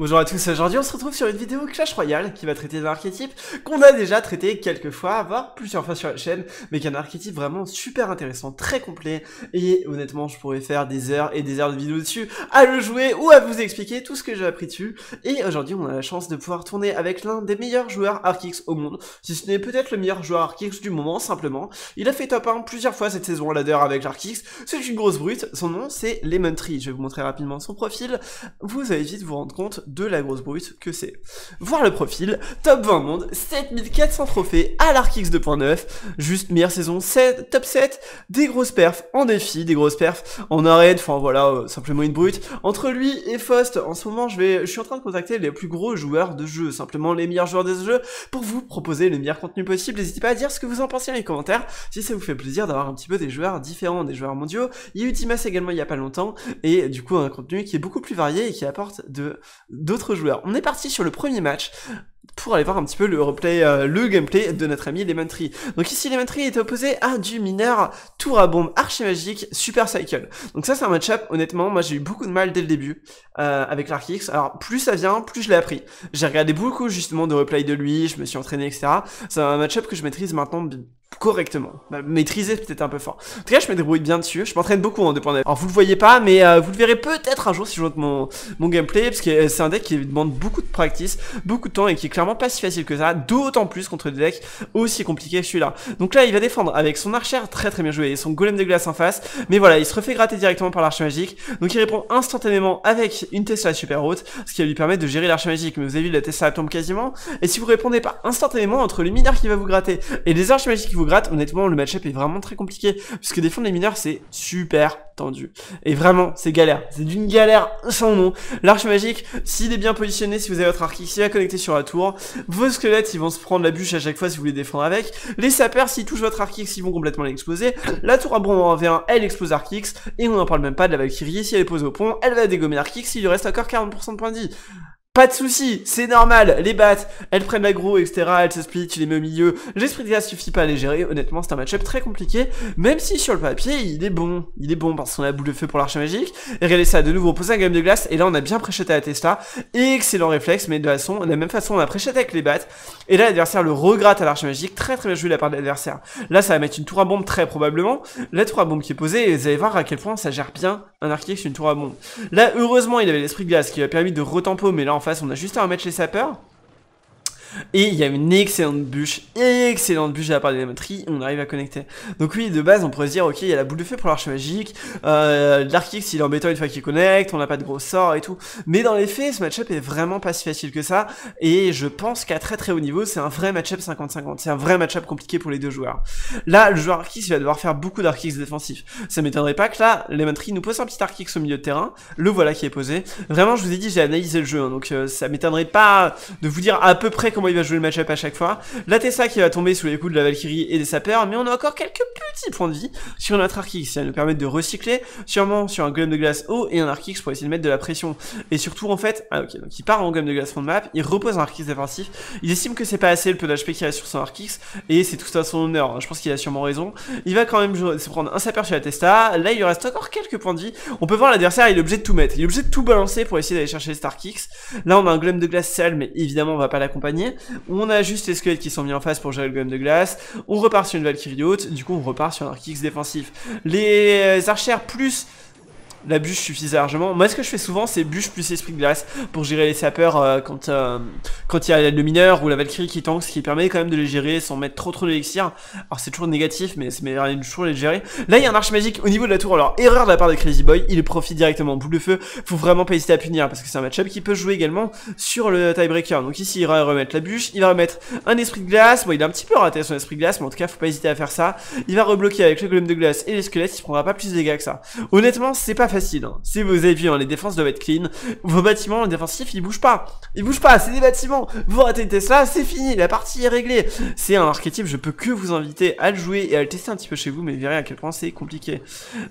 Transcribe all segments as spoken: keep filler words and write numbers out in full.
Bonjour à tous, aujourd'hui on se retrouve sur une vidéo Clash Royale qui va traiter d'un archétype qu'on a déjà traité quelques fois, voire plusieurs fois sur la chaîne, mais qui est un archétype vraiment super intéressant, très complet, et honnêtement je pourrais faire des heures et des heures de vidéos dessus, à le jouer ou à vous expliquer tout ce que j'ai appris dessus, et aujourd'hui on a la chance de pouvoir tourner avec l'un des meilleurs joueurs arc-x au monde, si ce n'est peut-être le meilleur joueur arc-x du moment simplement. Il a fait top un plusieurs fois cette saison en ladder avec l'arc-x, c'est une grosse brute, son nom c'est LemonTree, je vais vous montrer rapidement son profil, vous allez vite vous rendre compte de la grosse brute que c'est. Voir le profil, top vingt monde, sept mille quatre cents trophées à l'arc-x deux point neuf, juste meilleure saison, top sept, des grosses perfs en défi, des grosses perfs en arène, enfin voilà, euh, simplement une brute. Entre lui et Faust, en ce moment je vais, je suis en train de contacter les plus gros joueurs de jeu, simplement les meilleurs joueurs de ce jeu, pour vous proposer le meilleur contenu possible. N'hésitez pas à dire ce que vous en pensez dans les commentaires, si ça vous fait plaisir d'avoir un petit peu des joueurs différents, des joueurs mondiaux. Il y a Ultimas également il y a pas longtemps, et du coup un contenu qui est beaucoup plus varié et qui apporte de... d'autres joueurs. On est parti sur le premier match pour aller voir un petit peu le replay, euh, le gameplay de notre ami LemonTree. Donc ici LemonTree est opposé à du mineur tour à bombe archi magique super cycle. Donc ça c'est un match-up, honnêtement moi j'ai eu beaucoup de mal dès le début euh, avec l'arc-x. Alors plus ça vient, plus je l'ai appris. J'ai regardé beaucoup justement de replay de lui, je me suis entraîné etc. C'est un match-up que je maîtrise maintenant correctement. Bah, maîtriser peut-être un peu fort. En tout cas je me débrouille bien dessus, je m'entraîne beaucoup en deux point neuf. Alors vous le voyez pas mais euh, vous le verrez peut-être un jour si je monte mon, mon gameplay, parce que c'est un deck qui demande beaucoup de practice, beaucoup de temps et qui est clairement pas si facile que ça, d'autant plus contre des decks aussi compliqués que celui-là. Donc là il va défendre avec son archère très très bien joué et son golem de glace en face, mais voilà il se refait gratter directement par l'archer magique, donc il répond instantanément avec une Tesla super haute, ce qui va lui permettre de gérer l'archer magique, mais vous avez vu la Tesla tombe quasiment, et si vous répondez pas instantanément entre le mineur qui va vous gratter et les archers magiques qui vous grattent, honnêtement le match-up est vraiment très compliqué, puisque défendre les mineurs c'est super tendu, et vraiment c'est galère, c'est d'une galère sans nom. L'archer magique s'il est bien positionné, si vous avez votre arc-x il va connecter sur la tour. Vos squelettes ils vont se prendre la bûche à chaque fois si vous les défendre avec. Les sapeurs s'ils touchent votre arc-x ils vont complètement l'exploser. La tour à bombe en V un elle explose arc-x. Et on n'en parle même pas de la Valkyrie, si elle est posée au pont elle va dégommer arc-x, il lui reste encore quarante pour cent de points de vie. Pas de soucis, c'est normal, les battes, elles prennent l'aggro, etc, elles se split, tu les mets au milieu, l'esprit de glace suffit pas à les gérer, honnêtement c'est un match-up très compliqué, même si sur le papier il est bon, il est bon parce qu'on a boule de feu pour l'archer magique, et regardez ça, de nouveau, poser un golem de glace, et là on a bien précheté à la Testa, excellent réflexe, mais de la, façon, de la même façon on a précheté avec les battes, et là l'adversaire le regratte à l'archer magique, très très bien joué de la part de l'adversaire, là ça va mettre une tour à bombe très probablement, la tour à bombe qui est posée, et vous allez voir à quel point ça gère bien un arc-x une tour à bombe, là heureusement il avait l'esprit de glace qui lui a permis de retempo, mais là en face on a juste à remettre les sapeurs. Et il y a une excellente bûche, excellente bûche de la part de LemonTree, on arrive à connecter. Donc oui, de base, on pourrait se dire, ok, il y a la boule de feu pour l'arche magique, euh, l'arc-x il est embêtant une fois qu'il connecte, on n'a pas de gros sorts et tout. Mais dans les faits, ce match-up est vraiment pas si facile que ça, et je pense qu'à très très haut niveau, c'est un vrai match-up cinquante cinquante, c'est un vrai match-up compliqué pour les deux joueurs. Là, le joueur arc-x il va devoir faire beaucoup d'arc-x défensif. Ça m'étonnerait pas que là, LemonTree nous pose un petit arc-x au milieu de terrain, le voilà qui est posé. Vraiment, je vous ai dit, j'ai analysé le jeu, hein, donc euh, ça m'étonnerait pas de vous dire à peu près comment il va jouer le match-up à chaque fois. La Tessa qui va tomber sous les coups de la Valkyrie et des sapeurs, mais on a encore quelques petits points de vie sur notre arc-x, ça va nous permettre de recycler sûrement sur un golem de glace haut et un arc-x pour essayer de mettre de la pression. Et surtout en fait, ah ok, donc il part en golem de glace fond de map, il repose un arc-x défensif, il estime que c'est pas assez le peu d'H P qu'il a sur son arc-x, et c'est tout à son honneur, je pense qu'il a sûrement raison. Il va quand même se prendre un sapeur sur la Testa, là il lui reste encore quelques points de vie, on peut voir l'adversaire il est obligé de tout mettre, il est obligé de tout balancer pour essayer d'aller chercher cet arc-x. Là on a un golem de glace sale, mais évidemment on va pas l'accompagner. On a juste les squelettes qui sont mis en face pour gérer le golem de glace. On repart sur une Valkyrie haute. Du coup on repart sur un arc-x défensif. Les archères plus la bûche suffisait largement. Moi ce que je fais souvent c'est bûche plus esprit de glace pour gérer les sapeurs euh, quand euh, quand il y a le mineur ou la Valkyrie qui tank, ce qui permet quand même de les gérer sans mettre trop trop d'élixir. Alors c'est toujours négatif mais c'est meilleur de toujours les gérer. Là il y a un arche magique au niveau de la tour, alors erreur de la part de Crazy Boy, il profite directement, boule de feu, faut vraiment pas hésiter à punir parce que c'est un match-up qui peut jouer également sur le tiebreaker. Donc ici il va remettre la bûche, il va remettre un esprit de glace, bon il a un petit peu raté son esprit de glace mais en tout cas faut pas hésiter à faire ça. Il va rebloquer avec le golem de glace et les squelettes, il prendra pas plus de dégâts que ça. Honnêtement c'est pas facile, hein. Si vous avez vu, hein, les défenses doivent être clean, vos bâtiments défensifs ils bougent pas, ils bougent pas, c'est des bâtiments, vous ratez une Tesla, c'est fini, la partie est réglée, c'est un archétype, je peux que vous inviter à le jouer et à le tester un petit peu chez vous, mais vous verrez à quel point c'est compliqué.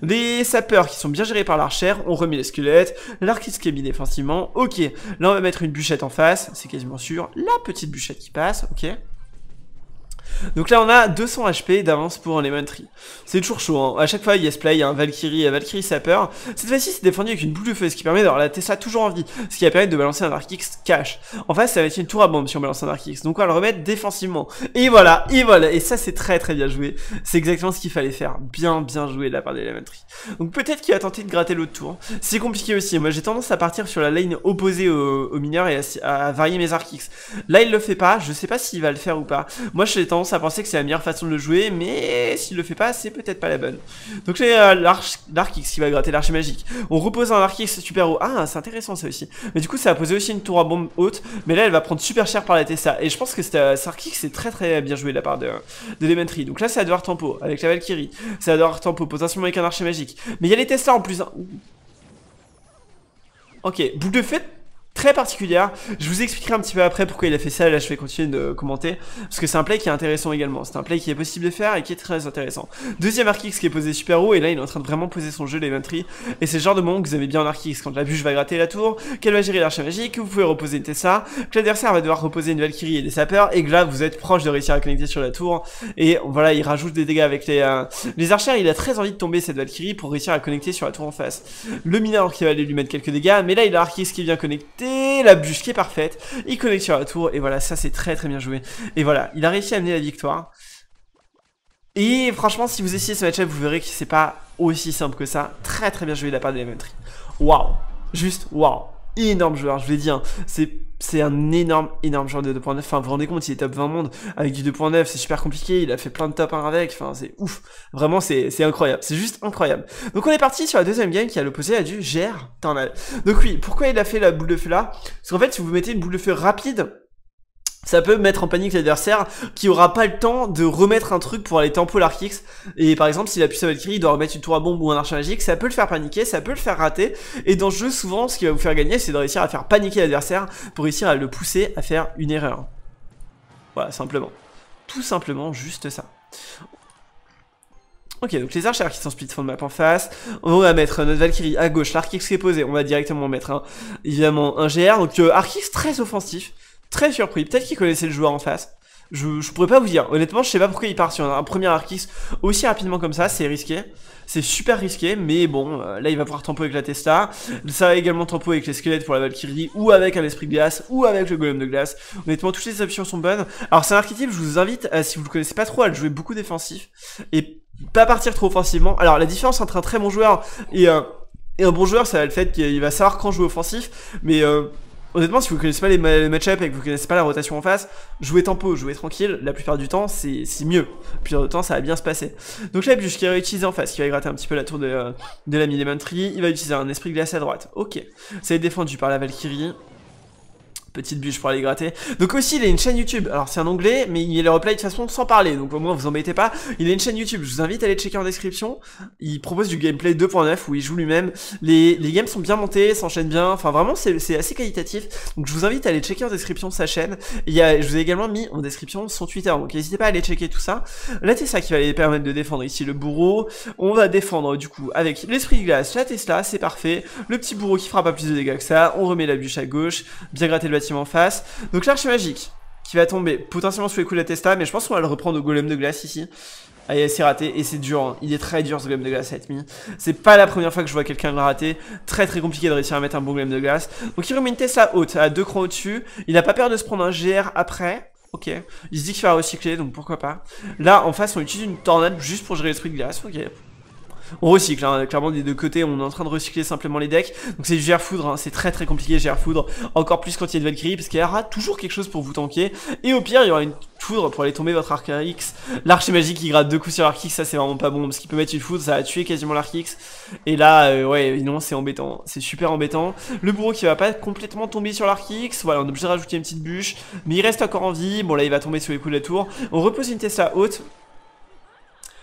Les sapeurs qui sont bien gérés par l'archère, on remet les squelettes, l'arc-x qui est mis défensivement, ok, là on va mettre une bûchette en face, c'est quasiment sûr, la petite bûchette qui passe, ok. Donc là on a deux cents H P d'avance pour LemonTree. C'est toujours chaud, hein. À chaque fois yes play, hein, Valkyrie, Valkyrie Sapper. Cette fois-ci c'est défendu avec une boule de feu, ce qui permet d'avoir la Tesla toujours en vie, ce qui va permettre de balancer un arc-x cash. En face ça va être une tour à bombe si on balance un arc-x, donc on va le remettre défensivement. Et voilà, et voilà, et ça c'est très très bien joué. C'est exactement ce qu'il fallait faire, bien bien joué de la part de LemonTree. Donc peut-être qu'il va tenter de gratter l'autre tour. C'est compliqué aussi, moi j'ai tendance à partir sur la lane opposée au, au mineur et à, à varier mes arc-x. Là il le fait pas, je sais pas s'il va le faire ou pas. Moi j'ai tendance à penser que c'est la meilleure façon de le jouer, mais s'il le fait pas, c'est peut-être pas la bonne. Donc j'ai euh, l'arc-x qui va gratter l'archer magique. On repose un arc-x super haut. Ah, c'est intéressant ça aussi. Mais du coup, ça va poser aussi une tour à bombe haute, mais là elle va prendre super cher par la Tessa. Et je pense que cet arc-x est très très bien joué de la part de, de LemonTree. Donc là, ça va devoir tempo avec la Valkyrie. Ça va devoir tempo potentiellement avec un archer magique. Mais il y a les Tessa en plus. Hein. Ok, boule de fête très particulière, je vous expliquerai un petit peu après pourquoi il a fait ça, là je vais continuer de commenter parce que c'est un play qui est intéressant également, c'est un play qui est possible de faire et qui est très intéressant. Deuxième arc-x qui est posé super haut et là il est en train de vraiment poser son jeu LemonTree et c'est le genre de moment que vous avez bien en arc-x, quand la bûche va gratter la tour, qu'elle va gérer l'archer magique, que vous pouvez reposer une Tessa, que l'adversaire va devoir reposer une Valkyrie et des sapeurs et que là vous êtes proche de réussir à connecter sur la tour et voilà il rajoute des dégâts avec les, euh, les archers, il a très envie de tomber cette Valkyrie pour réussir à connecter sur la tour en face. Le mineur qui va aller lui mettre quelques dégâts mais là il a arc-x qui vient connecter. Et la bûche qui est parfaite, il connecte sur la tour et voilà, ça c'est très très bien joué. Et voilà, il a réussi à amener la victoire. Et franchement, si vous essayez ce match-up, vous verrez que c'est pas aussi simple que ça. Très très bien joué de la part de LemonTree. Waouh, juste waouh, énorme joueur, je vous l'ai dit, hein. c'est C'est un énorme, énorme joueur de deux point neuf. Enfin, vous vous rendez compte, il est top vingt monde avec du deux point neuf. C'est super compliqué. Il a fait plein de top un avec. Enfin, c'est ouf. Vraiment, c'est incroyable. C'est juste incroyable. Donc, on est parti sur la deuxième game qui à l'opposé a du G R. Donc, oui, pourquoi il a fait la boule de feu là? Parce qu'en fait, si vous mettez une boule de feu rapide, ça peut mettre en panique l'adversaire qui aura pas le temps de remettre un truc pour aller tempo l'arc-x. Et par exemple, s'il appuie sa Valkyrie, il doit remettre une tour à bombe ou un archer magique. Ça peut le faire paniquer, ça peut le faire rater. Et dans ce jeu, souvent, ce qui va vous faire gagner, c'est de réussir à faire paniquer l'adversaire pour réussir à le pousser à faire une erreur. Voilà, simplement. Tout simplement, juste ça. Ok, donc les archers qui sont split fond de map en face, on va mettre notre Valkyrie à gauche, l'arc-x qui est posé, on va directement mettre un, évidemment un G R. Donc euh, arc-x très offensif. Très surpris, peut-être qu'il connaissait le joueur en face. Je, je pourrais pas vous dire, honnêtement je sais pas pourquoi il part sur un, un premier arc-x aussi rapidement comme ça, c'est risqué. C'est super risqué, mais bon, euh, là il va pouvoir tempo avec la Testa. Ça va également tempo avec les squelettes pour la Valkyrie, ou avec un esprit de glace, ou avec le golem de glace. Honnêtement, toutes les options sont bonnes. Alors c'est un archétype, je vous invite, euh, si vous le connaissez pas trop, à le jouer beaucoup défensif. Et pas partir trop offensivement. Alors la différence entre un très bon joueur et un, et un bon joueur, ça va le fait qu'il va savoir quand jouer offensif, mais... Euh, honnêtement, si vous connaissez pas les match-up et que vous connaissez pas la rotation en face, jouez tempo, jouez tranquille, la plupart du temps c'est mieux. La plupart du temps ça va bien se passer. Donc là, bûche qui va utiliser en face, qui va gratter un petit peu la tour de, de l'ami LemonTree, il va utiliser un esprit glace à droite. Ok, ça va être défendu par la Valkyrie. Petite bûche pour aller gratter. Donc aussi il a une chaîne YouTube. Alors c'est un onglet mais il est le replay de façon sans parler. Donc au moins vous embêtez pas. Il a une chaîne YouTube. Je vous invite à aller checker en description. Il propose du gameplay deux point neuf où il joue lui-même. Les, les games sont bien montés, s'enchaînent bien. Enfin vraiment c'est assez qualitatif. Donc je vous invite à aller checker en description sa chaîne. Il y a, je vous ai également mis en description son Twitter. Donc n'hésitez pas à aller checker tout ça. La Tesla qui va les permettre de défendre ici le bourreau. On va défendre du coup avec l'esprit de glace, la Tesla, c'est parfait. Le petit bourreau qui fera pas plus de dégâts que ça. On remet la bûche à gauche. Bien gratter le en face, donc l'archer magique qui va tomber potentiellement sous les coups de la Testa, mais je pense qu'on va le reprendre au golem de glace ici. Allez, c'est raté et c'est dur, hein. Il est très dur ce golem de glace à être mis. C'est pas la première fois que je vois quelqu'un le rater. Très très compliqué de réussir à mettre un bon golem de glace. Donc il remet une Testa haute à deux crans au-dessus. Il n'a pas peur de se prendre un G R après. Ok, il se dit qu'il va recycler, donc pourquoi pas. Là en face on utilise une tornade juste pour gérer le truc de glace. Ok, on recycle, hein, clairement des deux côtés, on est en train de recycler simplement les decks. Donc c'est du G R foudre, hein, c'est très très compliqué G R foudre. Encore plus quand il y a de Valkyrie, parce qu'il y aura toujours quelque chose pour vous tanker. Et au pire, il y aura une foudre pour aller tomber votre arc-x. L'archer magique qui gratte deux coups sur l'arc-x, ça c'est vraiment pas bon, parce qu'il peut mettre une foudre, ça va tuer quasiment l'arc-x. Et là, euh, ouais, non, c'est embêtant, c'est super embêtant. Le bourreau qui va pas complètement tomber sur l'arc-x, voilà, on est obligé de rajouter une petite bûche. Mais il reste encore en vie, bon là il va tomber sous les coups de la tour. On repose une Tesla haute.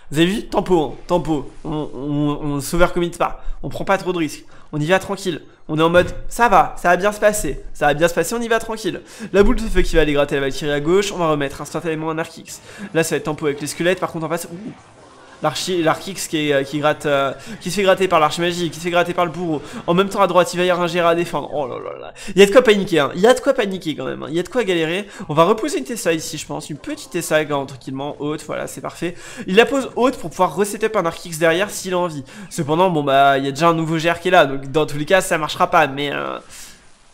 Vous avez vu? Tempo, hein, tempo. On, on, on s'overcommit pas. On prend pas trop de risques. On y va tranquille. On est en mode, ça va, ça va bien se passer. Ça va bien se passer, on y va tranquille. La boule de feu qui va aller gratter la Valkyrie à gauche. On va remettre instantanément un arc-x. Là, ça va être tempo avec les squelettes. Par contre, en face... Ouh. l'arc-x qui, qui, euh, qui se fait gratter par l'arche-magie, qui se fait gratter par le bourreau. En même temps à droite, il va y avoir un Gérard à défendre. Oh là là là. Il y a de quoi paniquer, hein. Il y a de quoi paniquer quand même, hein. Il y a de quoi galérer. On va reposer une Tessa ici, je pense. Une petite Tessa tranquillement haute, voilà, c'est parfait. Il la pose haute pour pouvoir resetup un arc-x derrière s'il a envie. Cependant, bon bah, il y a déjà un nouveau Gérard qui est là, donc dans tous les cas, ça marchera pas, mais... Euh...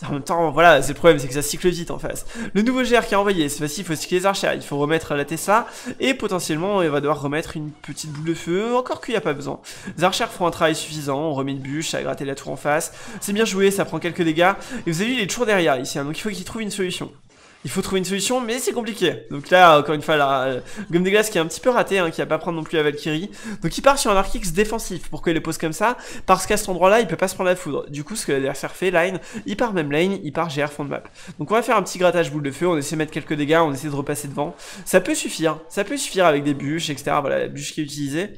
En même temps, voilà, c'est le problème, c'est que ça cycle vite en face. Le nouveau G R qui a envoyé, cette fois-ci, il faut cycler les archères, il faut remettre la Tessa, et potentiellement, il va devoir remettre une petite boule de feu, encore qu'il n'y a pas besoin. Les archères feront un travail suffisant, on remet une bûche, ça a gratté la tour en face, c'est bien joué, ça prend quelques dégâts, et vous avez vu, il est toujours derrière ici, hein, donc il faut qu'il trouve une solution. Il faut trouver une solution, mais c'est compliqué. Donc là, encore une fois, la euh, gomme des glaces qui est un petit peu ratée, hein, qui va pas prendre non plus la Valkyrie. Donc il part sur un arc-x défensif. Pourquoi il le pose comme ça? Parce qu'à cet endroit-là, il peut pas se prendre la foudre. Du coup, ce que l'adversaire fait, Line, il part même lane, il part G R fond de map. Donc on va faire un petit grattage boule de feu, on essaie de mettre quelques dégâts, on essaie de repasser devant. Ça peut suffire, ça peut suffire avec des bûches, et cetera. Voilà, la bûche qui est utilisée.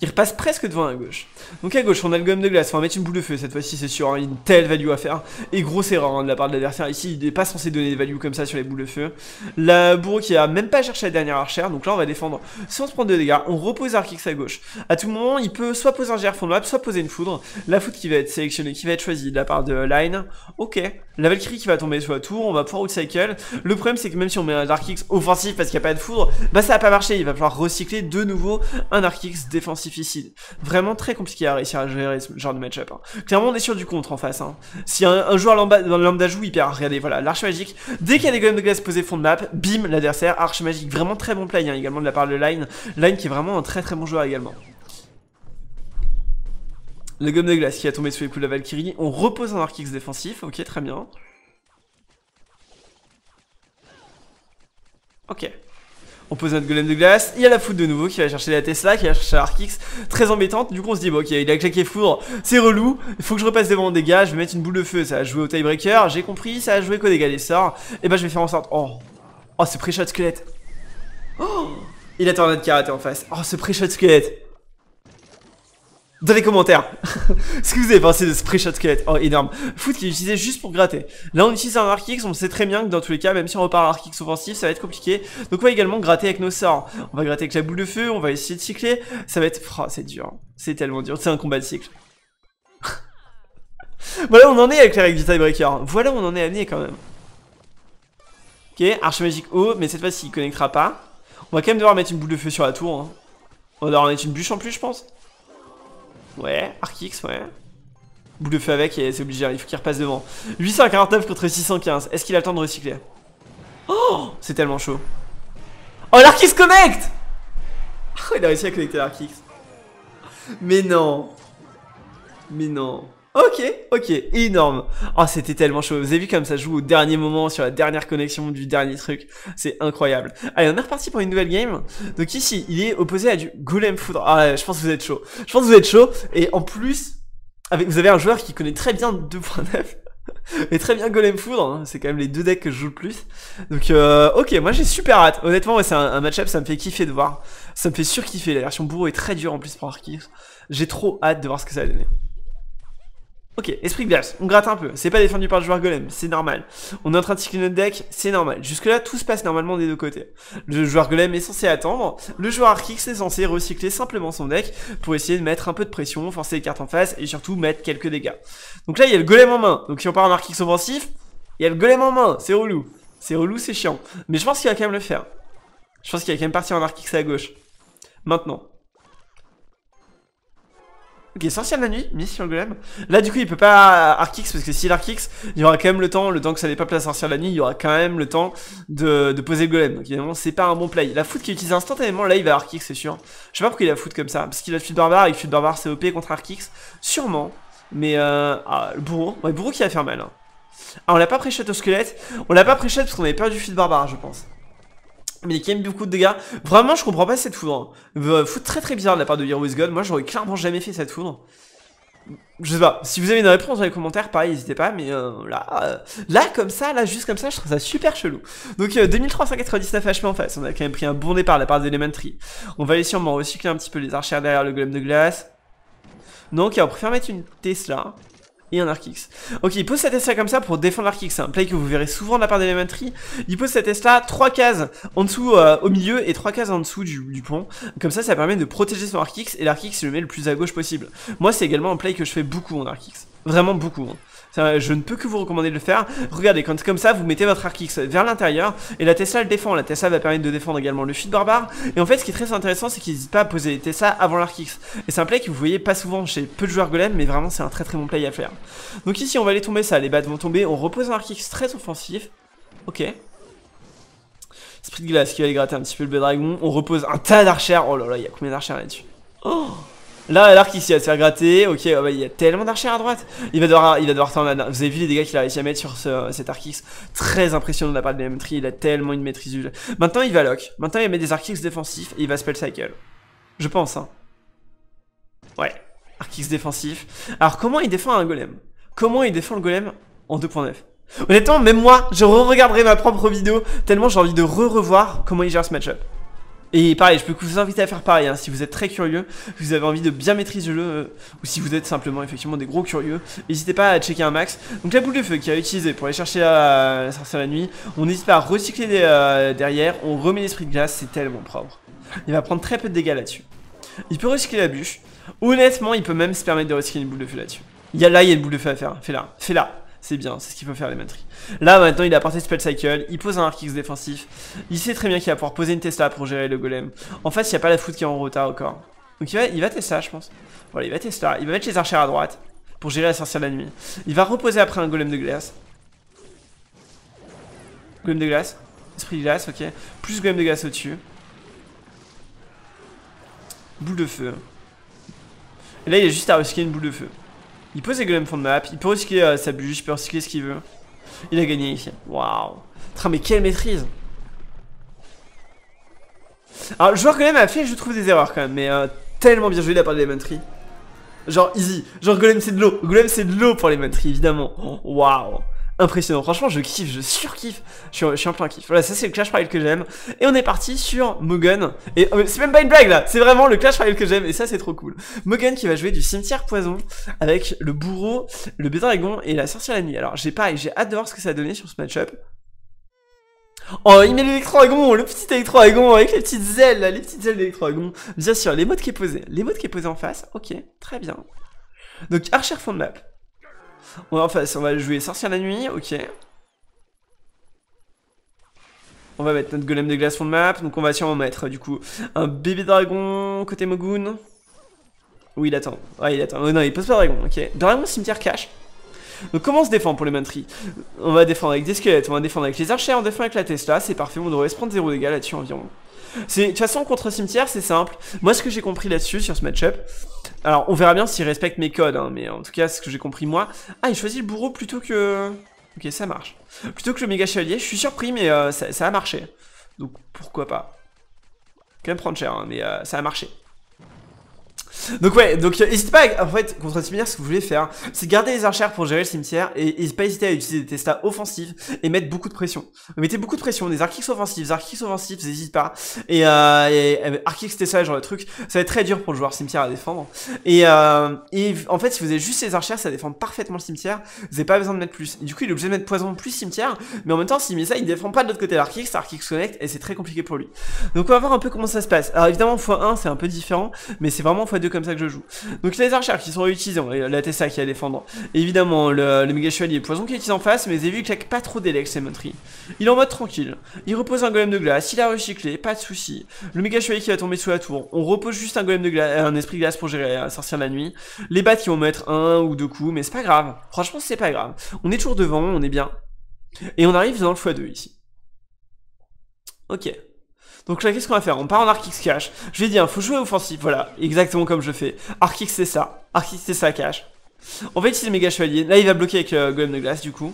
Il repasse presque devant à gauche. Donc à gauche, on a le gomme de glace. On va mettre une boule de feu cette fois-ci, c'est sûr. Hein, une telle value à faire. Et grosse erreur hein, de la part de l'adversaire. Ici, il n'est pas censé donner des values comme ça sur les boules de feu. La bourreau qui a même pas cherché la dernière archère. Donc là, on va défendre sans se prendre de dégâts. On repose arc-x à gauche. À tout moment, il peut soit poser un G R fond de map, soit poser une foudre. La foudre qui va être sélectionnée, qui va être choisie de la part de Line. Ok. La Valkyrie qui va tomber sur la tour. On va pouvoir outcycle. Le problème, c'est que même si on met un arc-x offensif parce qu'il n'y a pas de foudre, bah ça va pas marcher. Il va falloir recycler de nouveau un arc-x défensif. Difficile. Vraiment très compliqué à réussir à gérer ce genre de match-up. Hein. Clairement, on est sur du contre en face. Hein. Si un, un joueur lambda, lambda joue, il perd. Regardez, voilà, l'arche magique. Dès qu'il y a des golems de glace posés fond de map, bim, l'adversaire, arche magique. Vraiment très bon play hein, également de la part de Line. Line qui est vraiment un très très bon joueur également. Le gomme de glace qui a tombé sous les coups de la Valkyrie. On repose un arc-x défensif. Ok, très bien. Ok. On pose notre golem de glace, il y a la foudre de nouveau qui va chercher la Tesla, qui va chercher l'arc-x, très embêtante, du coup on se dit bon ok il a claqué foudre, c'est relou, il faut que je repasse devant en dégâts, je vais mettre une boule de feu, ça a joué au tiebreaker, j'ai compris, ça a joué qu'au dégâts des sorts, et bah je vais faire en sorte, oh, oh ce pré-shot squelette, oh, il a tornade karaté en face, oh ce pré-shot squelette. Dans les commentaires, ce que vous avez pensé de ce pré-shot squelette, oh énorme. Foot qui est utilisé juste pour gratter. Là on utilise un arc-x, on sait très bien que dans tous les cas, même si on repart à arc-x offensif, ça va être compliqué. Donc on va également gratter avec nos sorts. On va gratter avec la boule de feu, on va essayer de cycler. Ça va être, oh, c'est dur, c'est tellement dur, c'est un combat de cycle. Voilà on en est avec les règles du tiebreaker, voilà on en est amené quand même. Ok, arche magique haut, mais cette fois-ci il connectera pas. On va quand même devoir mettre une boule de feu sur la tour. Hein. On va devoir mettre une bûche en plus je pense. Ouais, arc-x, ouais. Boule de feu avec, et c'est obligé, il faut qu'il repasse devant. huit cent quarante-neuf contre six cent quinze, est-ce qu'il a le temps de recycler? Oh, c'est tellement chaud. Oh, l'arc-x connecte. Oh, il a réussi à connecter l'arc-x. Mais non. Mais non. Ok, ok, énorme. Oh, c'était tellement chaud. Vous avez vu comme ça joue au dernier moment sur la dernière connexion du dernier truc. C'est incroyable. Allez, on est reparti pour une nouvelle game. Donc ici, il est opposé à du golem foudre. Ah, je pense que vous êtes chaud. Je pense que vous êtes chaud. Et en plus, avec, vous avez un joueur qui connaît très bien deux point neuf. Et très bien golem foudre, hein. C'est quand même les deux decks que je joue le plus. Donc euh, ok, moi j'ai super hâte. Honnêtement, ouais, c'est un, un match-up, ça me fait kiffer de voir. Ça me fait surkiffer. La version bourreau est très dure en plus pour arc-x. J'ai trop hâte de voir ce que ça va donner. Ok, esprit glace, on gratte un peu, c'est pas défendu par le joueur golem, c'est normal. On est en train de cycler notre deck, c'est normal. Jusque là, tout se passe normalement des deux côtés. Le joueur golem est censé attendre, le joueur arc-x est censé recycler simplement son deck pour essayer de mettre un peu de pression, forcer les cartes en face et surtout mettre quelques dégâts. Donc là, il y a le golem en main, donc si on part en arc-x offensif, il y a le golem en main, c'est relou. C'est relou, c'est chiant, mais je pense qu'il va quand même le faire. Je pense qu'il va quand même partir en arc-x à gauche. Maintenant. Ok, sorcière de la nuit, mise sur le golem. Là, du coup, il peut pas arc-x, parce que si l'arc-x, il y aura quand même le temps, le temps que ça n'ait pas placé sorcière de la nuit, il y aura quand même le temps de, de poser le golem. Donc, évidemment, c'est pas un bon play. La foot qui est utilisée instantanément, là, il va arc-x, c'est sûr. Je sais pas pourquoi il a foot comme ça, parce qu'il a le fut barbare, et le fut barbare, c'est O P contre arc-x, sûrement. Mais, euh, ah, le bourreau, ouais, le bourreau qui va faire mal. Hein. Ah, on l'a pas pré-shot au squelette, on l'a pas pré-shot parce qu'on avait peur du fut barbare, je pense. Mais il y a quand même beaucoup de dégâts. Vraiment, je comprends pas cette foudre. Euh, foudre très très bizarre de la part de Hero is God. Moi, j'aurais clairement jamais fait cette foudre. Je sais pas. Si vous avez une réponse dans les commentaires, pareil, n'hésitez pas. Mais euh, là, euh, là, comme ça, là, juste comme ça, je trouve ça super chelou. Donc, euh, deux mille trois cent quatre-vingt-dix-neuf H P en face. On a quand même pris un bon départ de la part de LemonTree. On va aller sûrement recycler un petit peu les archères derrière le golem de glace. Donc, okay, on préfère mettre une Tesla. et un arc-x. Ok, il pose sa test là comme ça pour défendre l'arc-x. Un play que vous verrez souvent de la part des LemonTree. Il pose sa test là trois cases en dessous euh, au milieu et trois cases en dessous du, du pont. Comme ça, ça permet de protéger son arc-x et l'arc-x, je le mets le plus à gauche possible. Moi, c'est également un play que je fais beaucoup en arc-x. Vraiment beaucoup. Hein. Ça, je ne peux que vous recommander de le faire. Regardez, quand comme ça, vous mettez votre arc-x vers l'intérieur et la Tesla le défend. La Tesla va permettre de défendre également le feed barbare. Et en fait, ce qui est très intéressant, c'est qu'il n'hésite pas à poser les Tesla avant l'arc-x. Et c'est un play que vous voyez pas souvent chez peu de joueurs golem, mais vraiment, c'est un très très bon play à faire. Donc ici, on va aller tomber ça. Les bats vont tomber. On repose un arc-x très offensif. Ok. Esprit de glace qui va aller gratter un petit peu le B-Dragon. On repose un tas d'archères. Oh là là, il y a combien d'archères là-dessus? Oh! Là, l'arc-x il va se faire gratter. Ok, oh bah, il y a tellement d'archers à droite. Il va devoir, il va devoir tendre. Vous avez vu les dégâts qu'il a réussi à mettre sur ce, cet arc-x. Très impressionnant de la part de LemonTree. Il a tellement une maîtrise du jeu. Maintenant, il va lock. Maintenant, il va mettre des arc-x défensifs et il va spell cycle. Je pense, hein. Ouais, arc-x défensif. Alors, comment il défend un golem? Comment il défend le golem en deux point neuf? Honnêtement, même moi, je re-regarderai ma propre vidéo tellement j'ai envie de re-revoir comment il gère ce match-up. Et pareil, je peux vous inviter à faire pareil, hein, si vous êtes très curieux, si vous avez envie de bien maîtriser le jeu, euh, ou si vous êtes simplement effectivement des gros curieux, n'hésitez pas à checker un max. Donc la boule de feu qui a utilisé pour aller chercher la, la sorcière de la nuit, on n'hésite pas à recycler des, euh, derrière, on remet l'esprit de glace, c'est tellement propre. Il va prendre très peu de dégâts là-dessus. Il peut recycler la bûche, honnêtement il peut même se permettre de recycler une boule de feu là-dessus. Il y a là, il y a une boule de feu à faire, fais-la, fais-la. C'est bien, c'est ce qu'il faut faire les matries. Là maintenant il a apporté Spell Cycle, il pose un arc-x défensif. Il sait très bien qu'il va pouvoir poser une Tesla pour gérer le golem. En face il n'y a pas la foudre qui est en retard encore. Donc il va, il va Tesla je pense. Voilà, il va Tesla, il va mettre les archères à droite pour gérer la sorcière de la nuit. Il va reposer après un golem de glace. Golem de glace, esprit de glace, ok. Plus golem de glace au-dessus. Boule de feu. Et là il a juste à recycler une boule de feu. Il pose les golems fond de map, il peut recycler euh, sa bûche, il peut recycler ce qu'il veut. Il a gagné ici. Waouh. Mais quelle maîtrise. Alors le joueur golem a fait, je trouve, des erreurs quand même, mais euh, tellement bien joué de la part de LemonTree. Genre easy, genre golem c'est de l'eau, golem c'est de l'eau pour LemonTree évidemment. Waouh. Impressionnant, franchement je kiffe, je surkiffe, je, je suis en plein kiff. Voilà, ça c'est le Clash Royale que j'aime. Et on est parti sur Mogan. Et c'est même pas une blague là, c'est vraiment le Clash Royale que j'aime et ça c'est trop cool. Mogan qui va jouer du cimetière poison avec le bourreau, le bédragon et la sorcière la nuit. Alors j'ai pareil, j'ai hâte de voir ce que ça a donné sur ce match-up. Oh, il met l'électroagon, le petit électroagon avec les petites ailes là, les petites ailes d'électroagon. Bien sûr, les modes qui est posé, les modes qui est posé en face, ok, très bien. Donc archer fond de map. On va en face, on va jouer sorcière la nuit, ok. On va mettre notre golem de glace fond de map, donc on va sûrement mettre du coup un bébé dragon côté Mogoon. Oui, il attend, ouais il attend, oh non il pose pas dragon, ok. Dragon cimetière cache. Donc comment on se défend pour les LemonTree? On va défendre avec des squelettes, on va défendre avec les archers, on défend avec la Tesla, c'est parfait, on devrait se prendre zéro dégâts là-dessus environ. De toute façon contre cimetière c'est simple. Moi ce que j'ai compris là-dessus sur ce match-up, alors on verra bien s'il respecte mes codes hein, mais en tout cas ce que j'ai compris moi. Ah il choisit le bourreau plutôt que... Ok ça marche. Plutôt que le méga chevalier, je suis surpris mais euh, ça, ça a marché. Donc pourquoi pas. Quand même prendre cher hein, mais euh, ça a marché. Donc ouais, donc euh, n'hésitez pas à, en fait contre le cimetière ce que vous voulez faire c'est garder les archères pour gérer le cimetière et n'hésitez pas à hésiter à utiliser des testas offensifs et mettre beaucoup de pression. Mettez beaucoup de pression, des arc-x offensifs, arc-x offensifs, n'hésitez pas. Et, euh, et euh, arc-x tesla genre le truc, ça va être très dur pour le joueur cimetière à défendre. Et, euh, et en fait si vous avez juste les archères ça défend parfaitement le cimetière, vous n'avez pas besoin de mettre plus. Et du coup il est obligé de mettre poison plus cimetière, mais en même temps s'il met ça il défend pas de l'autre côté l'arc-x, l'arc-x connect et c'est très compliqué pour lui. Donc on va voir un peu comment ça se passe. Alors évidemment fois un c'est un peu différent, mais c'est vraiment fois deux comme ça que je joue. Donc les archères qui sont réutilisées, la Tessa qui est à défendre, évidemment le, le méga chevalier poison qui est utilisé en face, mais vous avez vu il claque pas trop d'Elex LemonTree. Il est en mode tranquille, il repose un golem de glace, il a recyclé, pas de soucis. Le méga chevalier qui va tomber sous la tour, on repose juste un golem de glace, un esprit de glace pour gérer la sorcière de la nuit. Les bats qui vont mettre un ou deux coups, mais c'est pas grave, franchement c'est pas grave. On est toujours devant, on est bien. Et on arrive dans le fois deux ici. Ok. Donc là qu'est-ce qu'on va faire? On part en arc-x cache. Je lui ai dit hein, faut jouer offensif, voilà, exactement comme je fais. Arc-x c'est ça, arc-x c'est ça cache. On va utiliser le méga chevalier, là il va bloquer avec le golem de glace du coup.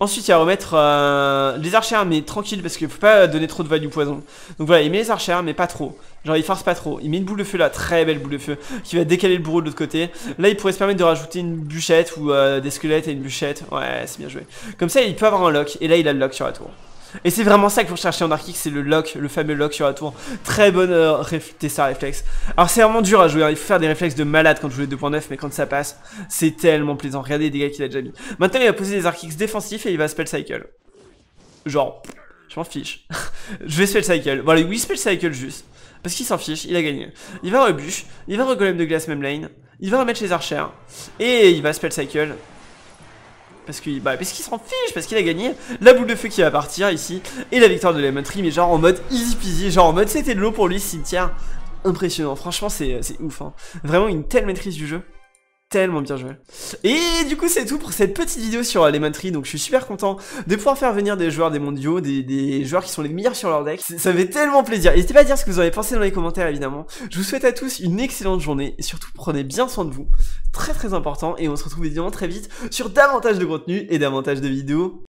Ensuite il va remettre euh, les archères mais tranquille parce qu'il faut pas donner trop de value poison. Donc voilà, il met les archères mais pas trop. Genre il force pas trop, il met une boule de feu là, très belle boule de feu, qui va décaler le bourreau de l'autre côté. Là il pourrait se permettre de rajouter une bûchette ou euh, des squelettes et une bûchette, ouais c'est bien joué. Comme ça il peut avoir un lock et là il a le lock sur la tour. Et c'est vraiment ça qu'il faut chercher en arc-x, c'est le lock, le fameux lock sur la tour. Très bonne euh, test à réflexe. Alors c'est vraiment dur à jouer, il faut faire des réflexes de malade quand je jouais deux point neuf, mais quand ça passe, c'est tellement plaisant. Regardez les dégâts qu'il a déjà mis. Maintenant il va poser des arc-x défensifs et il va spell cycle. Genre, je m'en fiche. Je vais spell cycle. Voilà, oui, spell cycle juste. Parce qu'il s'en fiche, il a gagné. Il va rebuche, il va regolem de glace même lane, il va remettre les archers, et il va spell cycle. Parce qu'il bah, parce qu'il s'en fiche, parce qu'il a gagné. La boule de feu qui va partir ici, et la victoire de LemonTree, mais genre en mode easy peasy, genre en mode c'était de l'eau pour lui, cimetière. Impressionnant, franchement c'est ouf, hein. Vraiment une telle maîtrise du jeu. Tellement bien joué. Et du coup c'est tout pour cette petite vidéo sur LemonTree. Donc je suis super content de pouvoir faire venir des joueurs des mondiaux, des, des joueurs qui sont les meilleurs sur leur deck. Ça me fait tellement plaisir. N'hésitez pas à dire ce que vous en avez pensé dans les commentaires évidemment. Je vous souhaite à tous une excellente journée. Et surtout prenez bien soin de vous. Très très important. Et on se retrouve évidemment très vite sur davantage de contenu et davantage de vidéos.